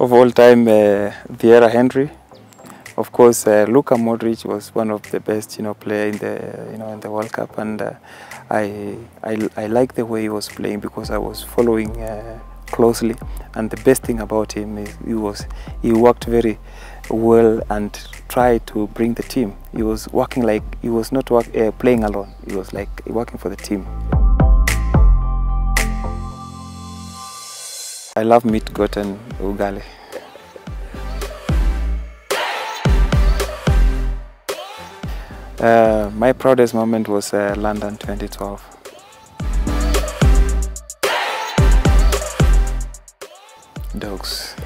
Of all time, Vieira Henry. Of course, Luka Modric was one of the best, player in the, in the World Cup, and I like the way he was playing because I was following closely. And the best thing about him is he worked very well and tried to bring the team. He was working like he was not playing alone. He was like working for the team. I love meat, goat, and ugali. My proudest moment was London 2012. Dogs.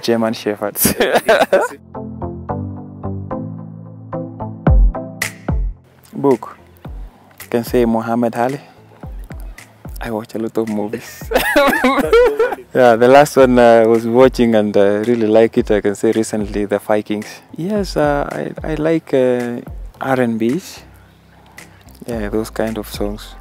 German Shepherds. Book. You can say Muhammad Ali. I watch a lot of movies. Yeah, the last one I was watching and I really like it. I can say recently, The Vikings. Yes, I like R&Bs, yeah, those kind of songs.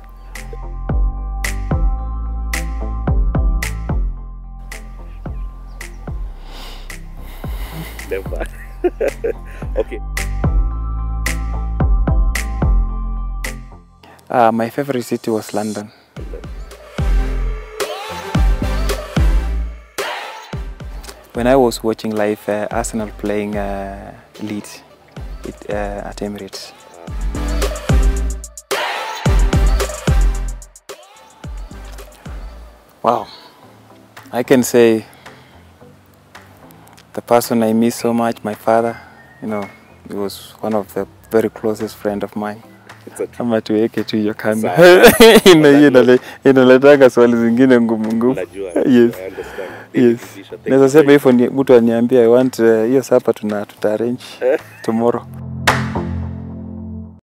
Never. Okay. My favorite city was London. When I was watching live Arsenal playing Leeds at Emirates. Wow, I can say the person I miss so much, my father, he was one of the very closest friend of mine. Kama tuweke tu hiyo kando. Inaletanga swali zingine ngumu ngumu. Yes. Yes. Naweza sema hivyo mtu aniambia I want hiyo supper tuta arrange tomorrow.